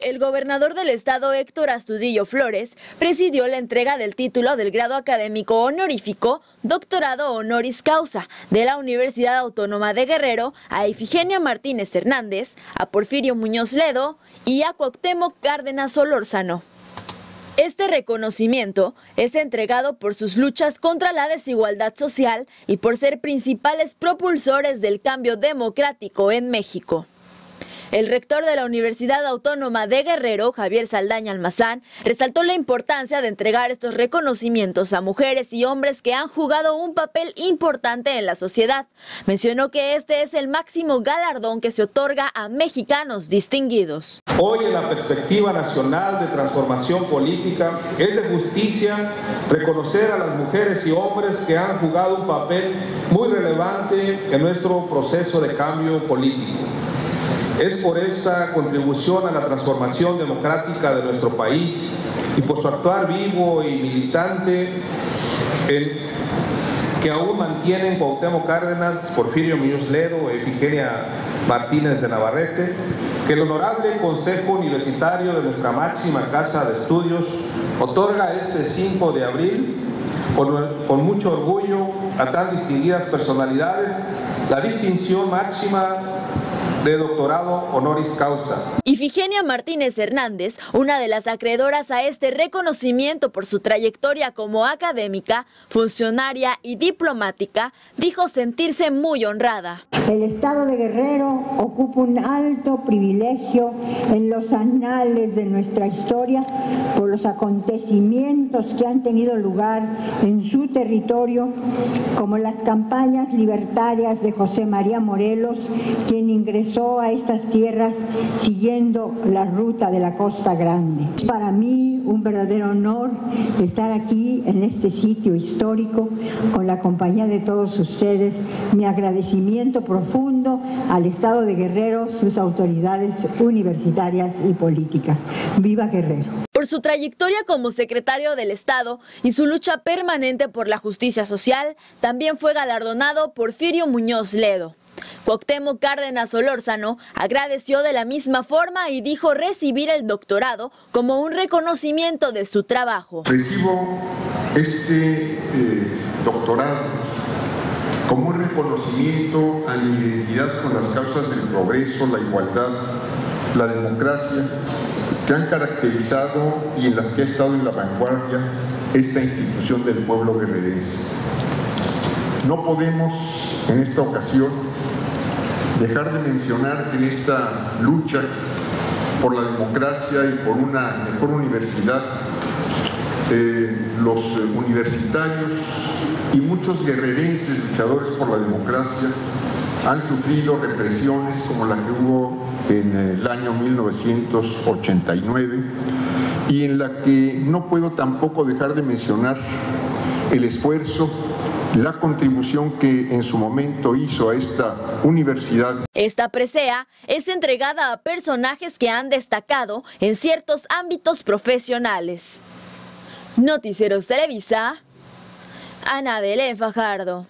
El gobernador del estado, Héctor Astudillo Flores, presidió la entrega del título del grado académico honorífico Doctorado Honoris Causa de la Universidad Autónoma de Guerrero a Ifigenia Martínez Hernández, a Porfirio Muñoz Ledo y a Cuauhtémoc Cárdenas Solórzano. Este reconocimiento es entregado por sus luchas contra la desigualdad social y por ser principales propulsores del cambio democrático en México. El rector de la Universidad Autónoma de Guerrero, Javier Saldaña Almazán, resaltó la importancia de entregar estos reconocimientos a mujeres y hombres que han jugado un papel importante en la sociedad. Mencionó que este es el máximo galardón que se otorga a mexicanos distinguidos. Hoy, en la perspectiva nacional de transformación política, es de justicia reconocer a las mujeres y hombres que han jugado un papel muy relevante en nuestro proceso de cambio político. Es por esa contribución a la transformación democrática de nuestro país y por su actuar vivo y militante que aún mantienen Cuauhtémoc Cárdenas, Porfirio Muñoz Ledo e Ifigenia Martínez de Navarrete, que el honorable Consejo Universitario de nuestra máxima casa de estudios otorga este 5 de abril con mucho orgullo a tan distinguidas personalidades la distinción máxima de Doctorado Honoris Causa. Ifigenia Martínez Hernández, una de las acreedoras a este reconocimiento por su trayectoria como académica, funcionaria y diplomática, dijo sentirse muy honrada. El estado de Guerrero ocupa un alto privilegio en los anales de nuestra historia por los acontecimientos que han tenido lugar en su territorio, como las campañas libertarias de José María Morelos, quien ingresó a estas tierras siguiendo la ruta de la Costa Grande. Es para mí un verdadero honor estar aquí en este sitio histórico con la compañía de todos ustedes. Mi agradecimiento profundo al estado de Guerrero, sus autoridades universitarias y políticas. ¡Viva Guerrero! Por su trayectoria como secretario del Estado y su lucha permanente por la justicia social, también fue galardonado Porfirio Muñoz Ledo. Cuauhtémoc Cárdenas Solórzano agradeció de la misma forma y dijo recibir el doctorado como un reconocimiento de su trabajo. Recibo este doctorado como un reconocimiento a mi identidad con las causas del progreso, la igualdad, la democracia, que han caracterizado y en las que ha estado en la vanguardia esta institución del pueblo guerrerense. No podemos en esta ocasión dejar de mencionar que en esta lucha por la democracia y por una mejor universidad, los universitarios y muchos guerrerenses luchadores por la democracia han sufrido represiones como la que hubo en el año 1989 y en la que no puedo tampoco dejar de mencionar el esfuerzo, la contribución que en su momento hizo a esta universidad. Esta presea es entregada a personajes que han destacado en ciertos ámbitos profesionales. Noticieros Televisa, Ana Belén Fajardo.